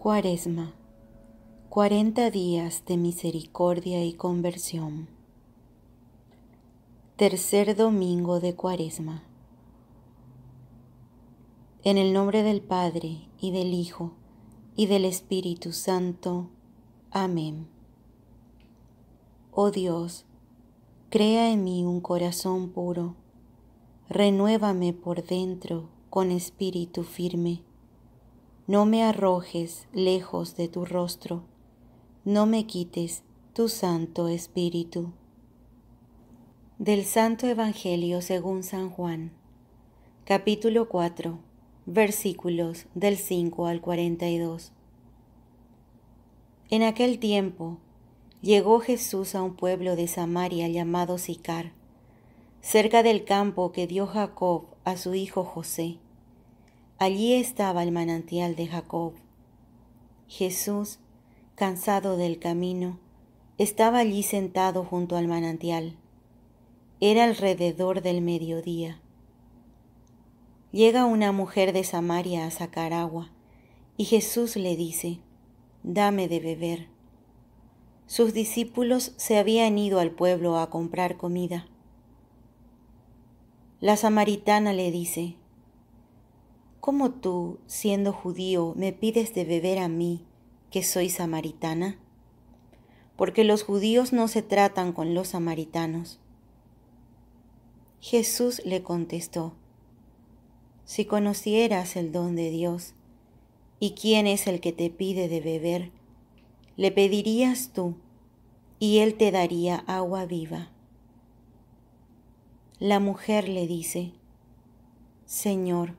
Cuaresma, 40 días de misericordia y conversión. Tercer domingo de Cuaresma. En el nombre del Padre, y del Hijo, y del Espíritu Santo. Amén. Oh Dios, crea en mí un corazón puro, renuévame por dentro con espíritu firme. No me arrojes lejos de tu rostro, no me quites tu Santo Espíritu. Del Santo Evangelio según San Juan, capítulo 4, versículos del 5 al 42. En aquel tiempo, llegó Jesús a un pueblo de Samaria llamado Sicar, cerca del campo que dio Jacob a su hijo José. Allí estaba el manantial de Jacob. Jesús, cansado del camino, estaba allí sentado junto al manantial. Era alrededor del mediodía. Llega una mujer de Samaria a sacar agua, y Jesús le dice, «Dame de beber». Sus discípulos se habían ido al pueblo a comprar comida. La samaritana le dice, ¿cómo tú, siendo judío, me pides de beber a mí, que soy samaritana? Porque los judíos no se tratan con los samaritanos. Jesús le contestó, si conocieras el don de Dios, ¿y quién es el que te pide de beber? Le pedirías tú, y él te daría agua viva. La mujer le dice, Señor,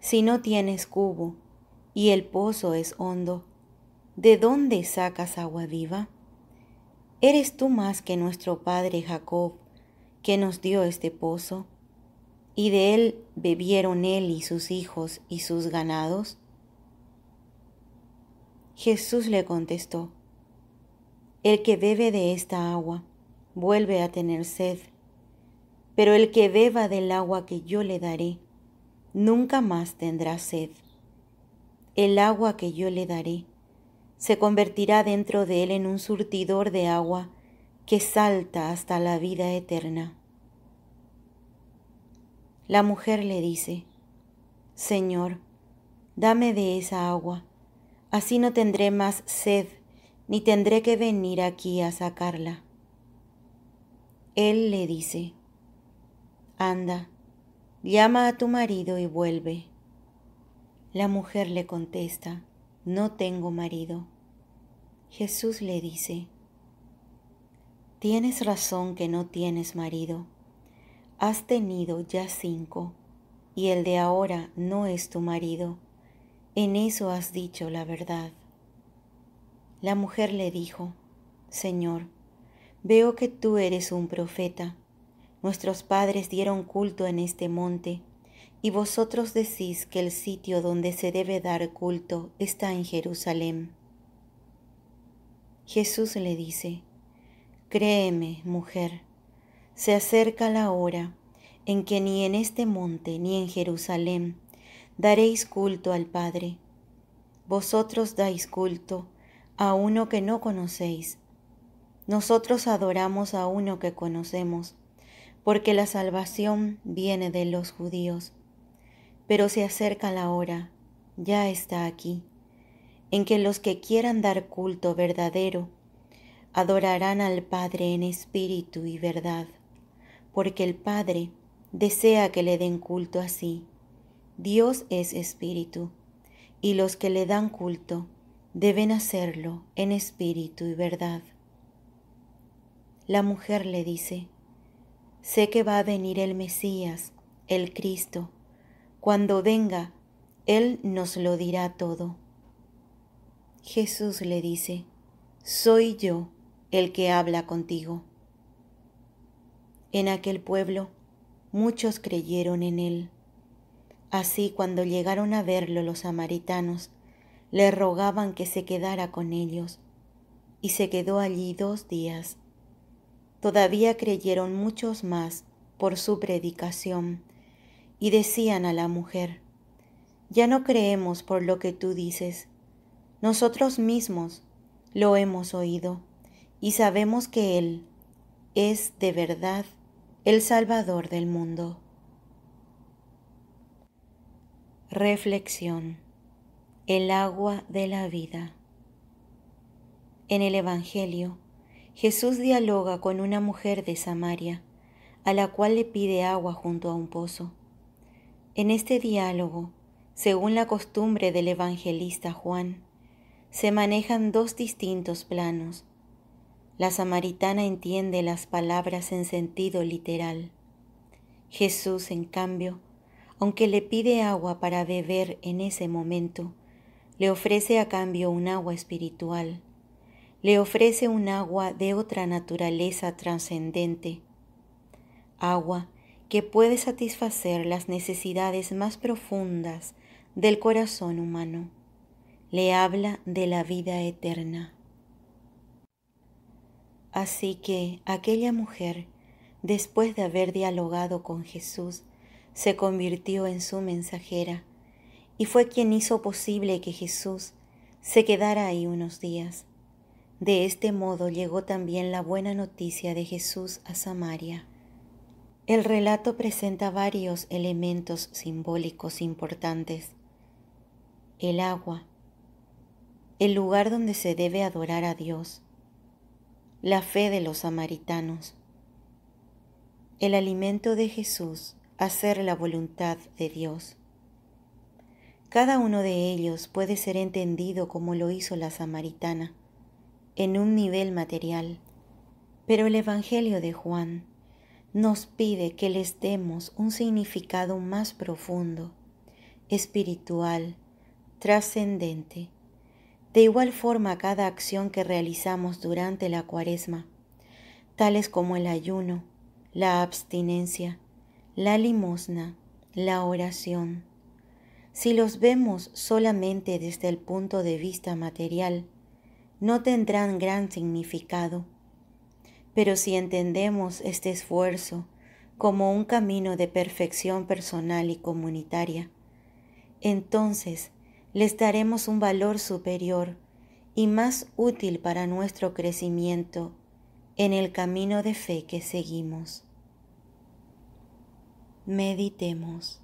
si no tienes cubo y el pozo es hondo, ¿de dónde sacas agua viva? ¿Eres tú más que nuestro padre Jacob, que nos dio este pozo, y de él bebieron él y sus hijos y sus ganados? Jesús le contestó, el que bebe de esta agua vuelve a tener sed, pero el que beba del agua que yo le daré, nunca más tendrá sed. El agua que yo le daré se convertirá dentro de él en un surtidor de agua que salta hasta la vida eterna. La mujer le dice, Señor, dame de esa agua, así no tendré más sed, ni tendré que venir aquí a sacarla. Él le dice, anda, llama a tu marido y vuelve. La mujer le contesta, no tengo marido. Jesús le dice, tienes razón que no tienes marido. Has tenido ya 5, y el de ahora no es tu marido. En eso has dicho la verdad. La mujer le dijo, Señor, veo que tú eres un profeta. Nuestros padres dieron culto en este monte, y vosotros decís que el sitio donde se debe dar culto está en Jerusalén. Jesús le dice, créeme, mujer, se acerca la hora en que ni en este monte ni en Jerusalén daréis culto al Padre. Vosotros dais culto a uno que no conocéis. Nosotros adoramos a uno que conocemos, porque la salvación viene de los judíos. Pero se acerca la hora, ya está aquí, en que los que quieran dar culto verdadero adorarán al Padre en espíritu y verdad, porque el Padre desea que le den culto así. Dios es espíritu, y los que le dan culto deben hacerlo en espíritu y verdad. La mujer le dice, sé que va a venir el Mesías, el Cristo. Cuando venga, él nos lo dirá todo. Jesús le dice, soy yo el que habla contigo. En aquel pueblo, muchos creyeron en él. Así, cuando llegaron a verlo los samaritanos, le rogaban que se quedara con ellos, y se quedó allí 2 días. Todavía creyeron muchos más por su predicación, y decían a la mujer, ya no creemos por lo que tú dices, Nosotros mismos lo hemos oído y sabemos que Él es de verdad el Salvador del mundo. Reflexión: el agua de la vida. En el Evangelio, Jesús dialoga con una mujer de Samaria, a la cual le pide agua junto a un pozo. En este diálogo, según la costumbre del evangelista Juan, se manejan dos distintos planos. La samaritana entiende las palabras en sentido literal. Jesús, en cambio, aunque le pide agua para beber en ese momento, le ofrece a cambio un agua espiritual. Le ofrece un agua de otra naturaleza trascendente, agua que puede satisfacer las necesidades más profundas del corazón humano. Le habla de la vida eterna. Así que aquella mujer, después de haber dialogado con Jesús, se convirtió en su mensajera y fue quien hizo posible que Jesús se quedara ahí unos días. De este modo llegó también la buena noticia de Jesús a Samaria. El relato presenta varios elementos simbólicos importantes. El agua, el lugar donde se debe adorar a Dios, la fe de los samaritanos, el alimento de Jesús, hacer la voluntad de Dios. Cada uno de ellos puede ser entendido como lo hizo la samaritana, en un nivel material, pero el Evangelio de Juan nos pide que les demos un significado más profundo, espiritual, trascendente. De igual forma, cada acción que realizamos durante la Cuaresma, tales como el ayuno, la abstinencia, la limosna, la oración, si los vemos solamente desde el punto de vista material, no tendrán gran significado. Pero si entendemos este esfuerzo como un camino de perfección personal y comunitaria, entonces les daremos un valor superior y más útil para nuestro crecimiento en el camino de fe que seguimos. Meditemos.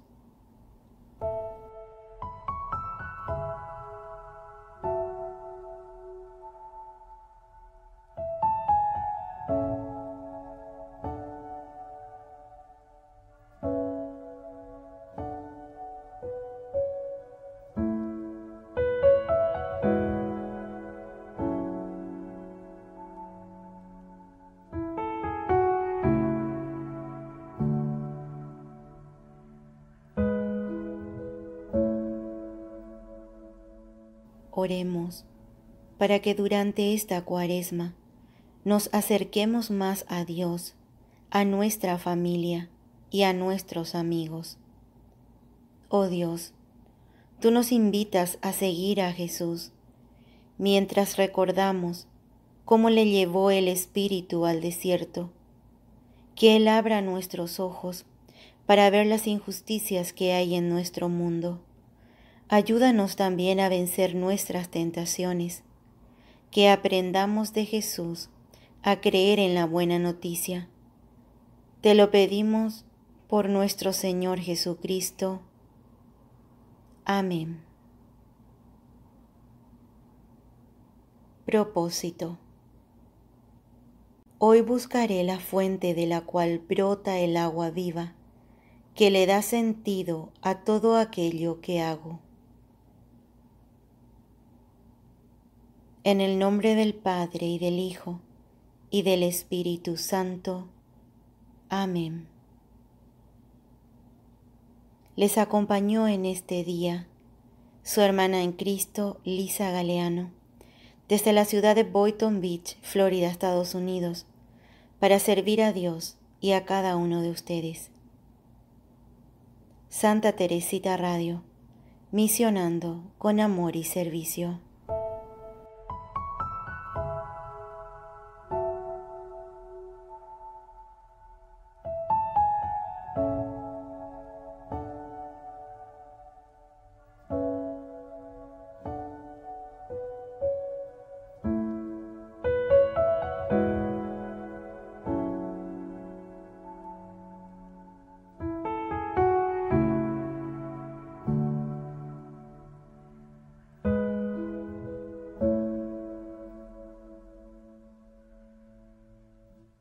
Oremos para que durante esta Cuaresma nos acerquemos más a Dios, a nuestra familia y a nuestros amigos. Oh Dios, tú nos invitas a seguir a Jesús, mientras recordamos cómo le llevó el Espíritu al desierto. Que Él abra nuestros ojos para ver las injusticias que hay en nuestro mundo. Ayúdanos también a vencer nuestras tentaciones, que aprendamos de Jesús a creer en la buena noticia. Te lo pedimos por nuestro Señor Jesucristo. Amén. Propósito: hoy buscaré la fuente de la cual brota el agua viva, que le da sentido a todo aquello que hago. En el nombre del Padre, y del Hijo, y del Espíritu Santo. Amén. Les acompañó en este día su hermana en Cristo, Lisa Galeano, desde la ciudad de Boynton Beach, Florida, Estados Unidos, para servir a Dios y a cada uno de ustedes. Santa Teresita Radio, misionando con amor y servicio.